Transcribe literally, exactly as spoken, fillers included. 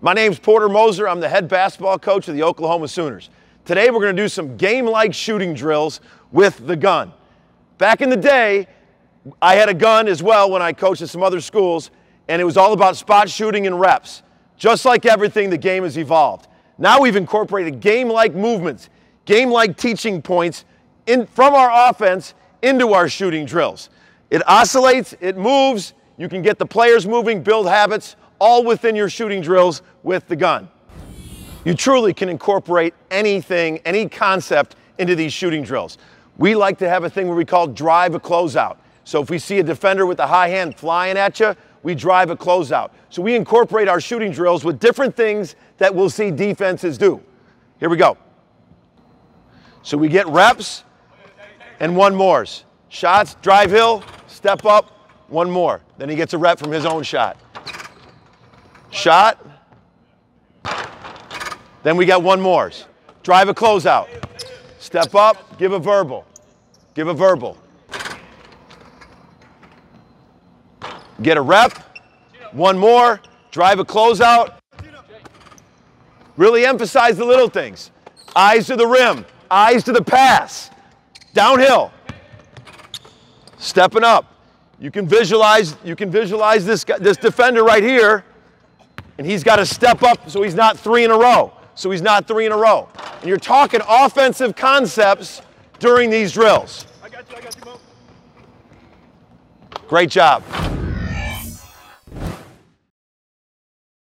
My name's Porter Moser. I'm the head basketball coach of the Oklahoma Sooners. Today we're going to do some game-like shooting drills with the gun. Back in the day, I had a gun as well when I coached at some other schools, and it was all about spot shooting and reps. Just like everything, the game has evolved. Now we've incorporated game-like movements, game-like teaching points in, from our offense into our shooting drills. It oscillates, it moves, you can get the players moving, build habits, all within your shooting drills with the gun. You truly can incorporate anything, any concept into these shooting drills. We like to have a thing where we call drive a closeout. So if we see a defender with a high hand flying at you, we drive a closeout. So we incorporate our shooting drills with different things that we'll see defenses do. Here we go. So we get reps and one mores. Shots, drive hill, step up, one more. Then he gets a rep from his own shot. Shot. Then we got one more. Drive a closeout. Step up, give a verbal. Give a verbal. Get a rep. One more. Drive a closeout. Really emphasize the little things. Eyes to the rim. Eyes to the pass. Downhill. Stepping up. You can visualize, you can visualize this guy, this defender right here. And he's got to step up so he's not three in a row. So he's not three in a row. And you're talking offensive concepts during these drills. I got you, I got you, Mo. Great job.